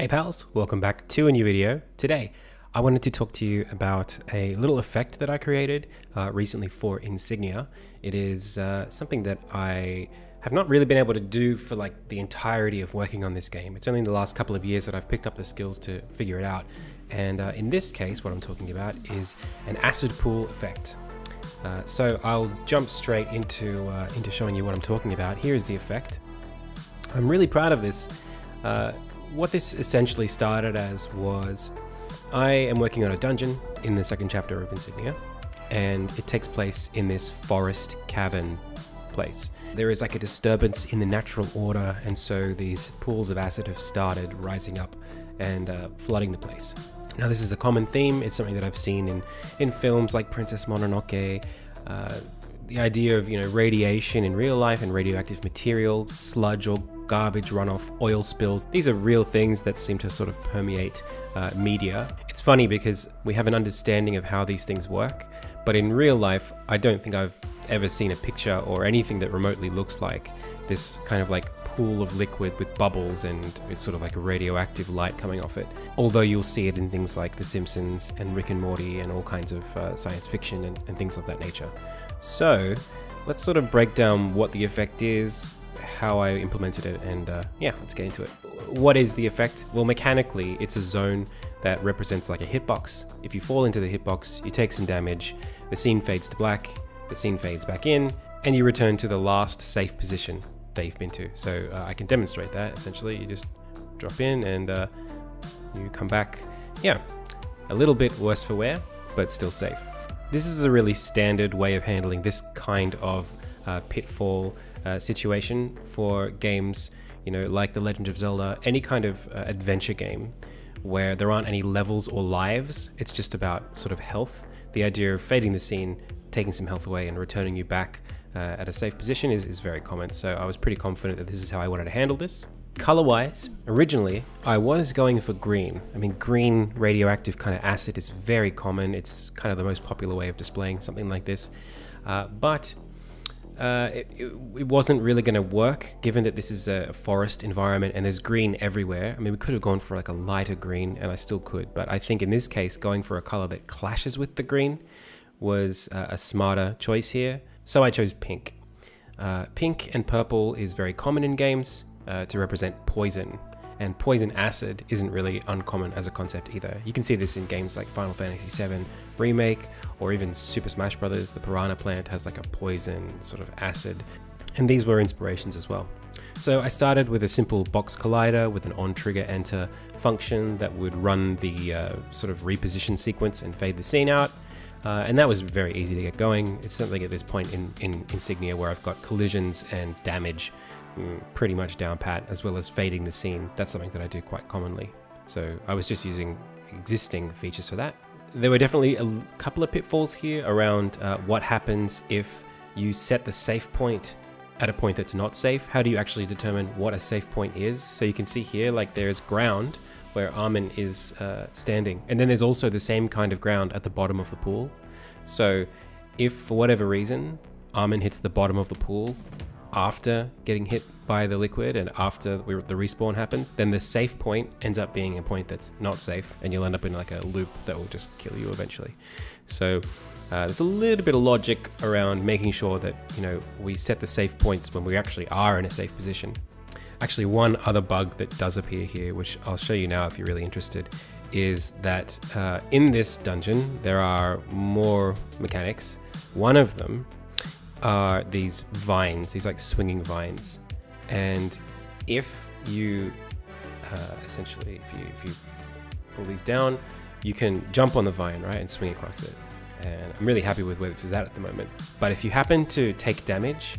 Hey pals, welcome back to a new video. Today, I wanted to talk to you about a little effect that I created recently for Insignia. It is something that I have not really been able to do for like the entirety of working on this game. It's only in the last couple of years that I've picked up the skills to figure it out. And in this case, what I'm talking about is an acid pool effect. So I'll jump straight into showing you what I'm talking about. Here is the effect. I'm really proud of this. What this essentially started as was, I am working on a dungeon in the second chapter of Insignia, and it takes place in this forest cavern place. There is like a disturbance in the natural order, and so these pools of acid have started rising up and flooding the place. Now this is a common theme, it's something that I've seen in films like Princess Mononoke, the idea of, you know, radiation in real life and radioactive material, sludge or garbage runoff, oil spills. These are real things that seem to sort of permeate media. It's funny because we have an understanding of how these things work, but in real life, I don't think I've ever seen a picture or anything that remotely looks like this kind of like pool of liquid with bubbles and it's sort of like a radioactive light coming off it. Although you'll see it in things like The Simpsons and Rick and Morty and all kinds of science fiction and things of that nature. So let's sort of break down what the effect is, how I implemented it, and yeah, let's get into it. What is the effect? Well, mechanically, it's a zone that represents like a hitbox. If you fall into the hitbox, you take some damage, the scene fades to black, the scene fades back in, and you return to the last safe position that you've been to. So I can demonstrate that, essentially. You just drop in and you come back. Yeah, a little bit worse for wear, but still safe. This is a really standard way of handling this kind of pitfall situation for games, you know, like The Legend of Zelda, any kind of adventure game where there aren't any levels or lives. It's just about sort of health. The idea of fading the scene, taking some health away and returning you back at a safe position is very common. So I was pretty confident that this is how I wanted to handle this. Color-wise, originally, I was going for green. I mean, green radioactive kind of acid is very common. It's kind of the most popular way of displaying something like this. But it wasn't really going to work, given that this is a forest environment and there's green everywhere. I mean, we could have gone for like a lighter green, and I still could, but I think in this case, going for a color that clashes with the green was a smarter choice here. So I chose pink. Pink and purple is very common in games to represent poison, and poison acid isn't really uncommon as a concept either. You can see this in games like Final Fantasy VII Remake, or even Super Smash Brothers. The Piranha Plant has like a poison sort of acid, and these were inspirations as well. So I started with a simple box collider with an on-trigger enter function that would run the sort of reposition sequence and fade the scene out, and that was very easy to get going. It's something at this point in Insignia where I've got collisions and damage pretty much down pat, as well as fading the scene. That's something that I do quite commonly. So I was just using existing features for that. There were definitely a couple of pitfalls here around what happens if you set the safe point at a point that's not safe. How do you actually determine what a safe point is? So you can see here, like there is ground where Armin is standing. And then there's also the same kind of ground at the bottom of the pool. So if for whatever reason, Armin hits the bottom of the pool after getting hit by the liquid and after the respawn happens, then the safe point ends up being a point that's not safe, and you'll end up in like a loop that will just kill you eventually. So there's a little bit of logic around making sure that, you know, we set the safe points when we actually are in a safe position. Actually, one other bug that does appear here, which I'll show you now if you're really interested, is that in this dungeon there are more mechanics. One of them are these vines, these like swinging vines, and if you essentially if you pull these down, you can jump on the vine, right, and swing across it. And I'm really happy with where this is at the moment, but if you happen to take damage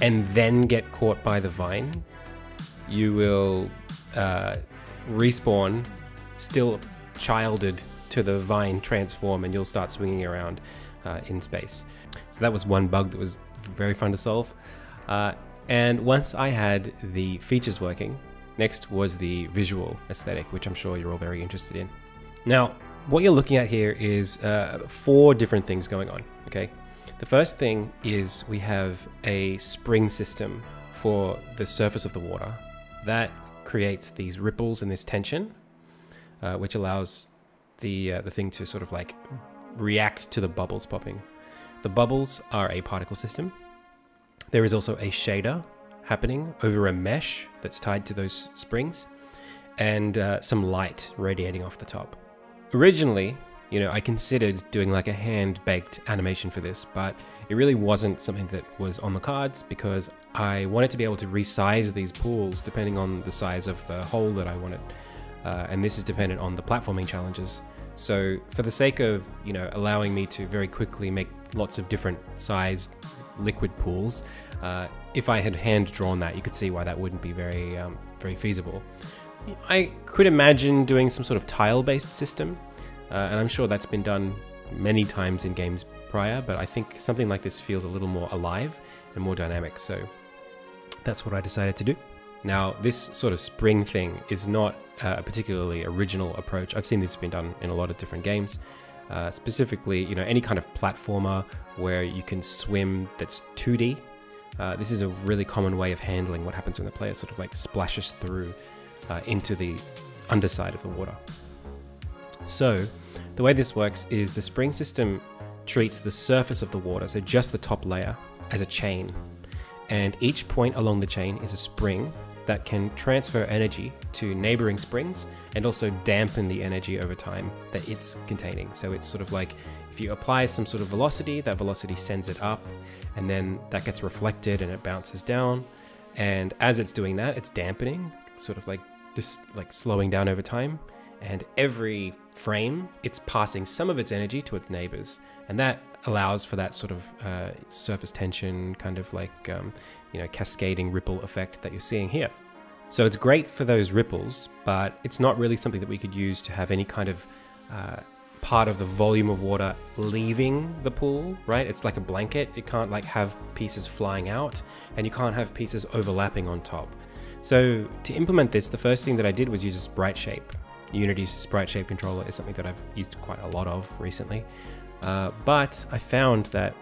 and then get caught by the vine, you will respawn still childed to the vine transform, and you'll start swinging around in space. So that was one bug that was very fun to solve. And once I had the features working, next was the visual aesthetic, which I'm sure you're all very interested in. Now, what you're looking at here is four different things going on, okay? The first thing is we have a spring system for the surface of the water. That creates these ripples and this tension, which allows the thing to sort of like react to the bubbles popping. The bubbles are a particle system. There is also a shader happening over a mesh that's tied to those springs, and some light radiating off the top. Originally, you know, I considered doing like a hand-baked animation for this, but it really wasn't something that was on the cards because I wanted to be able to resize these pools depending on the size of the hole that I wanted. And this is dependent on the platforming challenges. So for the sake of, you know, allowing me to very quickly make lots of different sized liquid pools, if I had hand-drawn that, you could see why that wouldn't be very, very feasible. I could imagine doing some sort of tile-based system, and I'm sure that's been done many times in games prior, but I think something like this feels a little more alive and more dynamic, so that's what I decided to do. Now, this sort of spring thing is not a particularly original approach. I've seen this been done in a lot of different games, specifically, you know, any kind of platformer where you can swim that's 2D. This is a really common way of handling what happens when the player sort of like splashes through into the underside of the water. So the way this works is the spring system treats the surface of the water, so just the top layer, as a chain. And each point along the chain is a spring that can transfer energy to neighboring springs and also dampen the energy over time that it's containing. So it's sort of like if you apply some sort of velocity, that velocity sends it up and then that gets reflected and it bounces down. And as it's doing that, it's dampening, sort of like just like slowing down over time, and every frame it's passing some of its energy to its neighbors, and that allows for that sort of surface tension kind of like you know, cascading ripple effect that you're seeing here. So it's great for those ripples, but it's not really something that we could use to have any kind of part of the volume of water leaving the pool, right? It's like a blanket. It can't like have pieces flying out, and you can't have pieces overlapping on top. So to implement this, the first thing that I did was use a sprite shape. Unity's sprite shape controller is something that I've used quite a lot of recently. But I found that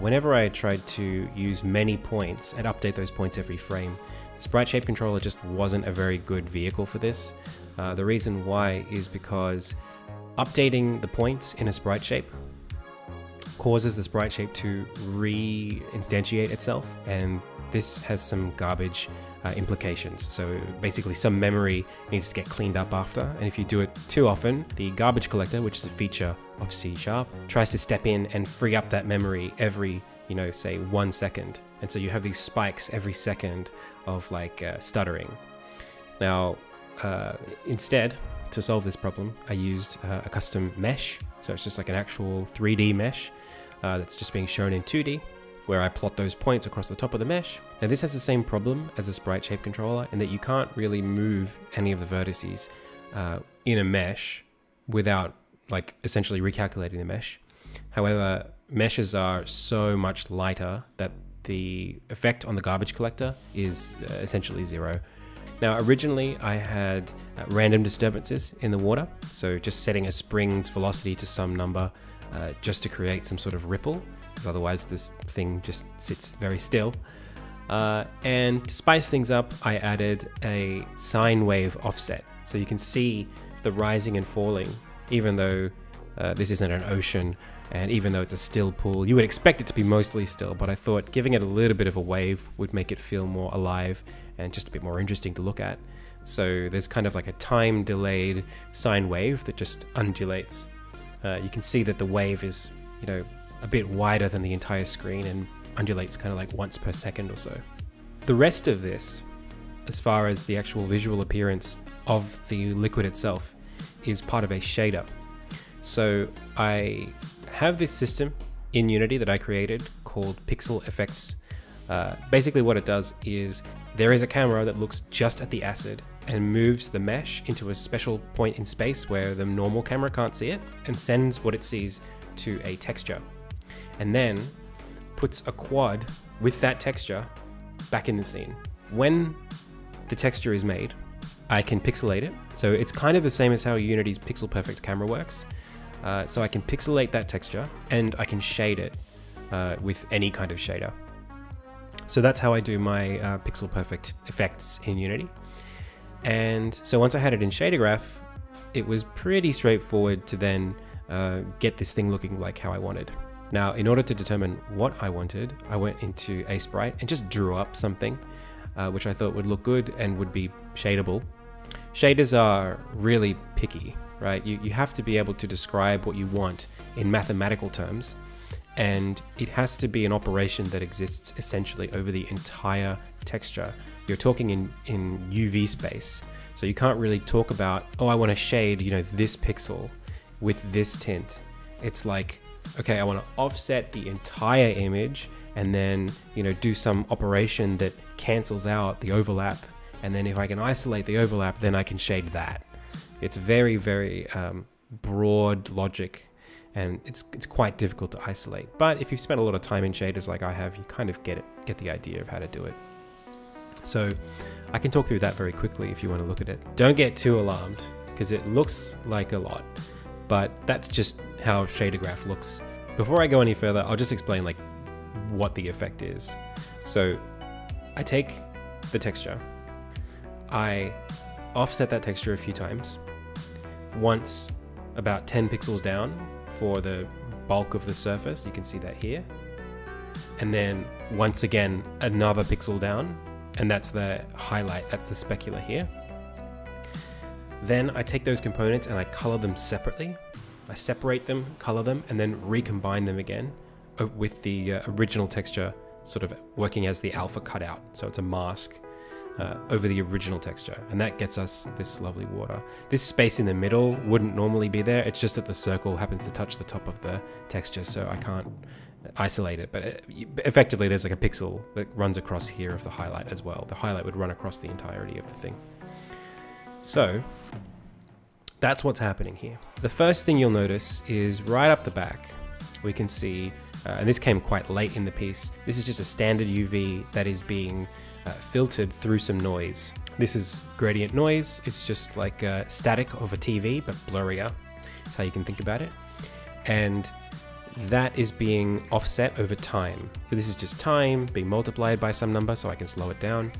whenever I tried to use many points and update those points every frame, the sprite shape controller just wasn't a very good vehicle for this. The reason why is because updating the points in a sprite shape causes the sprite shape to re-instantiate itself, and this has some garbage implications. So basically some memory needs to get cleaned up after, and if you do it too often, the garbage collector, which is a feature of C#, tries to step in and free up that memory every, you know, say 1 second. And so you have these spikes every second of like stuttering. Now, instead, to solve this problem, I used a custom mesh. So it's just like an actual 3D mesh that's just being shown in 2D, where I plot those points across the top of the mesh. Now this has the same problem as a sprite shape controller in that you can't really move any of the vertices in a mesh without like essentially recalculating the mesh. However, meshes are so much lighter that the effect on the garbage collector is essentially zero. Now originally I had random disturbances in the water, so just setting a spring's velocity to some number just to create some sort of ripple, because otherwise this thing just sits very still. And to spice things up, I added a sine wave offset. So you can see the rising and falling, even though this isn't an ocean, and even though it's a still pool, you would expect it to be mostly still, but I thought giving it a little bit of a wave would make it feel more alive and just a bit more interesting to look at. So there's kind of like a time-delayed sine wave that just undulates. You can see that the wave is, you know, a bit wider than the entire screen and undulates kind of like once per second or so. The rest of this, as far as the actual visual appearance of the liquid itself, is part of a shader. So I have this system in Unity that I created called Pixel Effects. Basically what it does is there is a camera that looks just at the acid and moves the mesh into a special point in space where the normal camera can't see it, and sends what it sees to a texture, and then puts a quad with that texture back in the scene. When the texture is made, I can pixelate it. So it's kind of the same as how Unity's Pixel Perfect camera works. So I can pixelate that texture and I can shade it with any kind of shader. So that's how I do my Pixel Perfect effects in Unity. And so once I had it in Shader Graph, it was pretty straightforward to then get this thing looking like how I wanted. Now, in order to determine what I wanted, I went into Aseprite and just drew up something which I thought would look good and would be shadable. Shaders are really picky, right? You have to be able to describe what you want in mathematical terms, and it has to be an operation that exists essentially over the entire texture. You're talking in UV space, so you can't really talk about, oh, I want to shade, you know, this pixel with this tint. It's like, okay, I want to offset the entire image and then, you know, do some operation that cancels out the overlap. And then if I can isolate the overlap, then I can shade that. It's very, very broad logic, and it's quite difficult to isolate. But if you've spent a lot of time in shaders like I have, you kind of get the idea of how to do it. So I can talk through that very quickly if you want to look at it. Don't get too alarmed because it looks like a lot, but that's just how Shader Graph looks. Before I go any further, I'll just explain like what the effect is. So I take the texture, I offset that texture a few times, once about 10 pixels down for the bulk of the surface, you can see that here, and then once again another pixel down, and that's the highlight, that's the specular here. Then I take those components and I color them separately. I separate them, color them, and then recombine them again with the original texture sort of working as the alpha cutout. So it's a mask over the original texture, and that gets us this lovely water. This space in the middle wouldn't normally be there. It's just that the circle happens to touch the top of the texture, so I can't isolate it, but effectively there's like a pixel that runs across here of the highlight as well. The highlight would run across the entirety of the thing. So that's what's happening here. The first thing you'll notice is right up the back, we can see, and this came quite late in the piece, this is just a standard UV that is being filtered through some noise. This is gradient noise. It's just like static of a TV, but blurrier. That's how you can think about it. And that is being offset over time. So this is just time being multiplied by some number, so I can slow it down.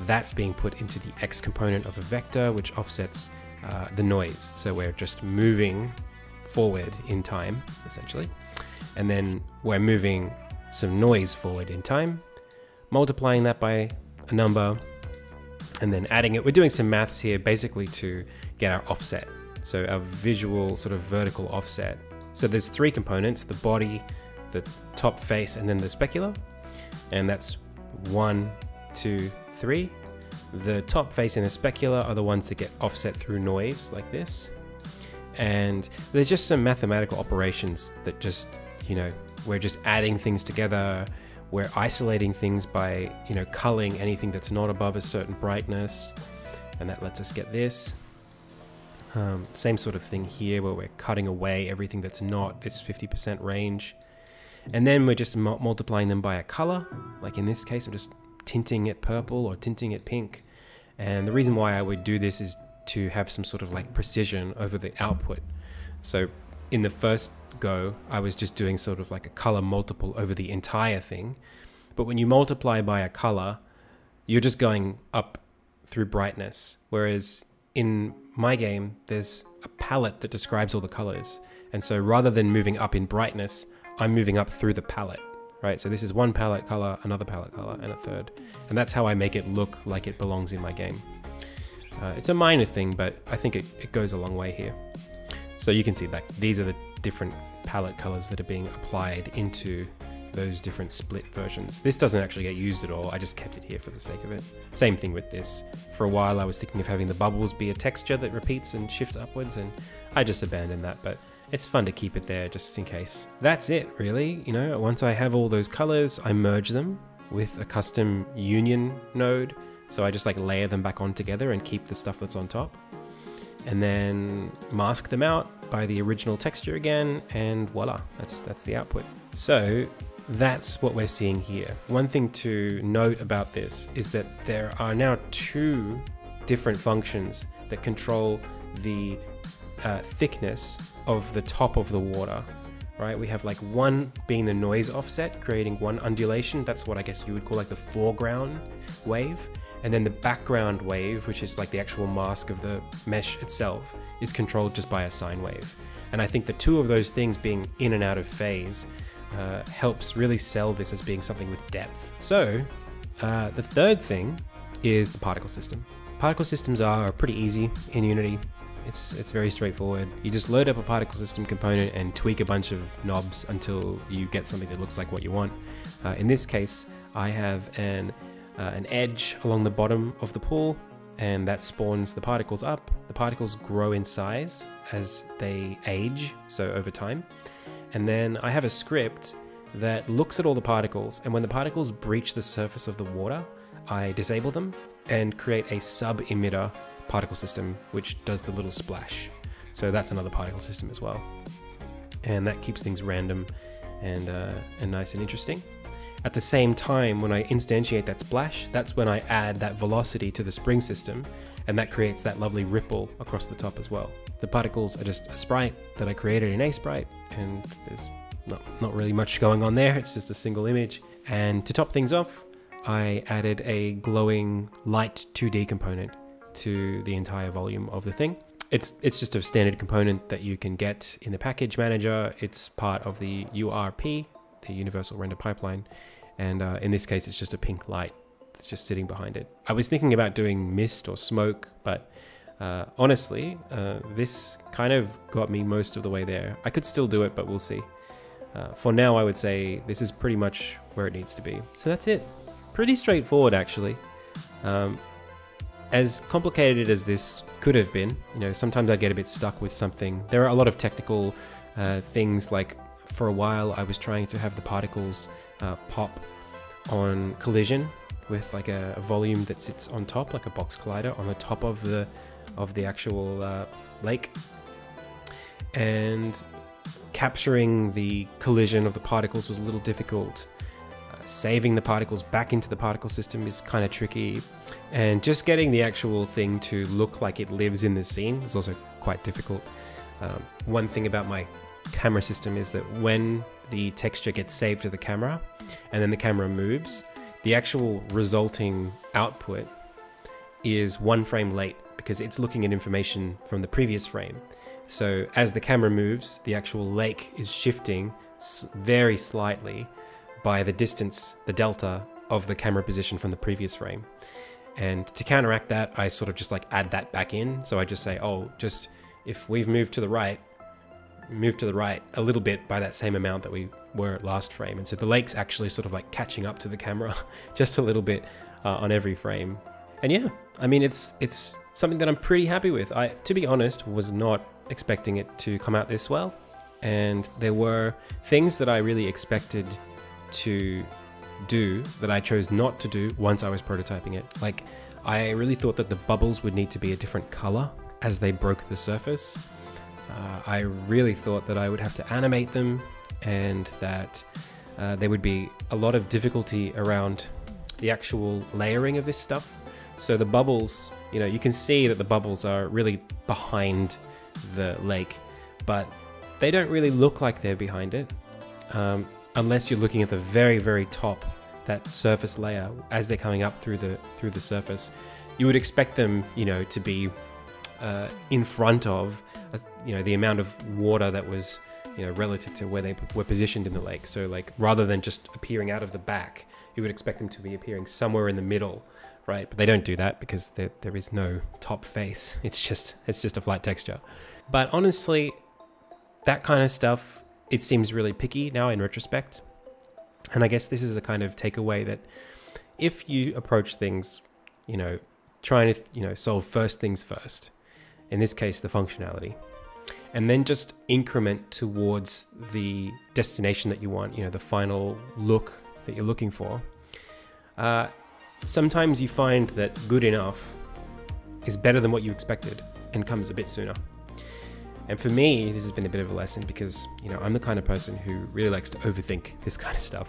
That's being put into the X component of a vector, which offsets the noise. So we're just moving forward in time, essentially. And then we're moving some noise forward in time, multiplying that by a number, and then adding it. We're doing some maths here basically to get our offset. So our visual sort of vertical offset. So there's three components, the body, the top face, and then the specular. And that's 1, 2, 3. The top face and the specular are the ones that get offset through noise like this. And there's just some mathematical operations that just, you know, we're just adding things together. We're isolating things by, you know, culling anything that's not above a certain brightness. And that lets us get this. Same sort of thing here where we're cutting away everything that's not this 50% range, and then we're just multiplying them by a color. Like in this case, I'm just tinting it purple or tinting it pink, and the reason why I would do this is to have some sort of like precision over the output. So in the first go, I was just doing sort of like a color multiple over the entire thing, but when you multiply by a color, you're just going up through brightness, whereas in my game, there's a palette that describes all the colors. And so rather than moving up in brightness, I'm moving up through the palette, right? So this is one palette color, another palette color, and a third. And that's how I make it look like it belongs in my game. It's a minor thing, but I think it goes a long way here. So you can see that these are the different palette colors that are being applied into those different split versions. This doesn't actually get used at all. I just kept it here for the sake of it. Same thing with this. For a while I was thinking of having the bubbles be a texture that repeats and shifts upwards, and I just abandoned that, but it's fun to keep it there just in case. That's it really, you know, once I have all those colors, I merge them with a custom union node. So I just like layer them back on together and keep the stuff that's on top, and then mask them out by the original texture again, and voila, that's the output. So that's what we're seeing here. One thing to note about this is that there are now two different functions that control the thickness of the top of the water, right? We have like one being the noise offset, creating one undulation. That's what I guess you would call like the foreground wave. And then the background wave, which is like the actual mask of the mesh itself, is controlled just by a sine wave. And I think the two of those things being in and out of phase helps really sell this as being something with depth. So the third thing is the particle system. Particle systems are pretty easy in Unity. It's very straightforward. You just load up a particle system component and tweak a bunch of knobs until you get something that looks like what you want. In this case, I have an edge along the bottom of the pool, and that spawns the particles up. The particles grow in size as they age, so over time. And then I have a script that looks at all the particles, and when the particles breach the surface of the water, I disable them and create a sub-emitter particle system which does the little splash. So that's another particle system as well, and that keeps things random and nice and interesting. At the same time, when I instantiate that splash, that's when I add that velocity to the spring system, and that creates that lovely ripple across the top as well. The particles are just a sprite that I created in Aseprite, and there's not really much going on there. It's just a single image. And to top things off, I added a glowing light 2D component to the entire volume of the thing. It's just a standard component that you can get in the package manager. It's part of the URP, the Universal Render Pipeline, and in this case it's just a pink light that's just sitting behind it. I was thinking about doing mist or smoke, but honestly this kind of got me most of the way there. I could still do it, but we'll see. For now I would say this is pretty much where it needs to be. So that's it. Pretty straightforward actually. As complicated as this could have been, you know, sometimes I get a bit stuck with something. There are a lot of technical things, like for a while I was trying to have the particles pop on collision with like a volume that sits on top, like a box collider on the top of the actual lake, and capturing the collision of the particles was a little difficult. Saving the particles back into the particle system is kind of tricky, and just getting the actual thing to look like it lives in the scene is also quite difficult. One thing about my camera system is that when the texture gets saved to the camera and then the camera moves, the actual resulting output is one frame late because it's looking at information from the previous frame. So as the camera moves, the actual lake is shifting very slightly by the distance, the delta of the camera position from the previous frame. And to counteract that, I sort of just like add that back in. So I just say, oh, just if we've moved to the right, move to the right a little bit by that same amount that we were at last frame. And so the lake's actually sort of like catching up to the camera just a little bit on every frame. And yeah, I mean, it's something that I'm pretty happy with. I, to be honest, was not expecting it to come out this well. And there were things that I really expected to do that I chose not to do once I was prototyping it. Like, I really thought that the bubbles would need to be a different color as they broke the surface. I really thought that I would have to animate them, and that there would be a lot of difficulty around the actual layering of this stuff. So the bubbles, you know, you can see that the bubbles are really behind the lake, but they don't really look like they're behind it. Unless you're looking at the very, very top, that surface layer, as they're coming up through the surface. You would expect them, you know, to be in front of, you know, the amount of water that was, you know, relative to where they were positioned in the lake. So like, rather than just appearing out of the back, you would expect them to be appearing somewhere in the middle, right? But they don't do that because there is no top face. It's just a flat texture. But honestly, that kind of stuff, it seems really picky now in retrospect. And I guess this is a kind of takeaway that if you approach things, you know, trying to, you know, solve first things first, in this case, the functionality, and then just increment towards the destination that you want, you know, the final look that you're looking for. Sometimes you find that good enough is better than what you expected and comes a bit sooner. And for me, this has been a bit of a lesson because, you know, I'm the kind of person who really likes to overthink this kind of stuff,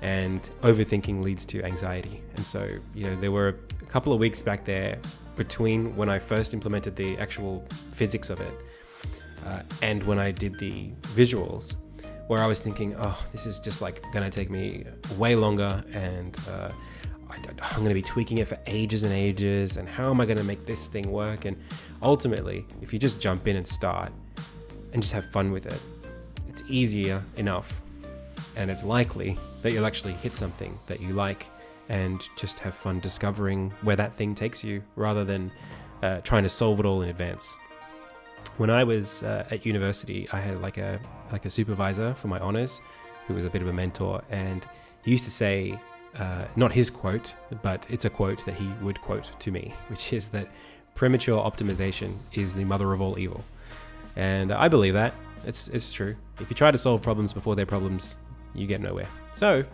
and overthinking leads to anxiety. And so, you know, there were a couple of weeks back there between when I first implemented the actual physics of it and when I did the visuals, where I was thinking, oh, this is just like gonna take me way longer, and I'm going to be tweaking it for ages and ages, and how am I going to make this thing work? And ultimately, if you just jump in and start and just have fun with it, it's easier enough, and it's likely that you'll actually hit something that you like and just have fun discovering where that thing takes you, rather than trying to solve it all in advance. When I was at university, I had like a supervisor for my honors who was a bit of a mentor, and he used to say, not his quote, but it's a quote that he would quote to me, which is that premature optimization is the mother of all evil. And I believe that. It's true. If you try to solve problems before they're problems, you get nowhere. So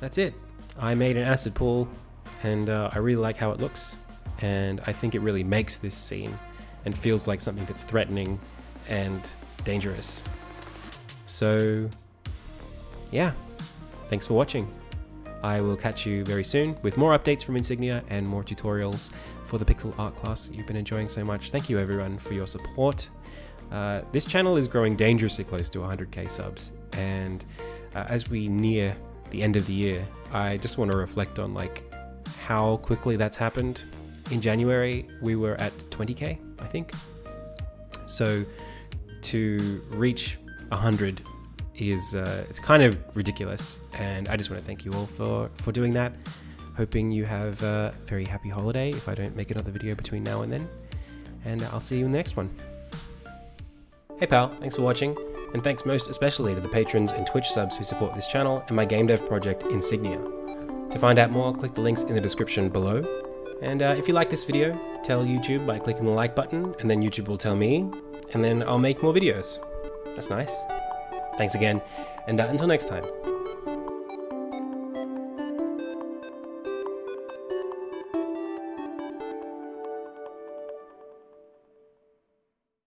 that's it. I made an acid pool, and I really like how it looks, and I think it really makes this scene and feels like something that's threatening and dangerous. So yeah, thanks for watching. I will catch you very soon with more updates from Insignia and more tutorials for the pixel art class that you've been enjoying so much. Thank you everyone for your support. This channel is growing dangerously close to 100k subs, and as we near the end of the year, I just want to reflect on like how quickly that's happened. In January, we were at 20k, I think. So to reach 100 is it's kind of ridiculous, and I just want to thank you all for doing that. Hoping you have a very happy holiday if I don't make another video between now and then, and I'll see you in the next one. Hey pal, thanks for watching, and thanks most especially to the patrons and Twitch subs who support this channel and my game dev project Insignia. To find out more, click the links in the description below, and if you like this video, tell YouTube by clicking the like button, and then YouTube will tell me, and then I'll make more videos. That's nice. Thanks again, and until next time.